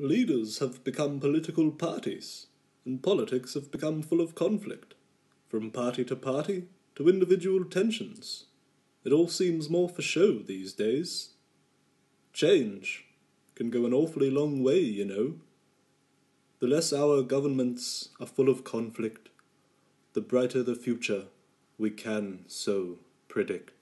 Leaders have become political parties, and politics have become full of conflict, from party to party to individual tensions. It all seems more for show these days. Change can go an awfully long way, you know. The less our governments are full of conflict, the brighter the future we can so predict.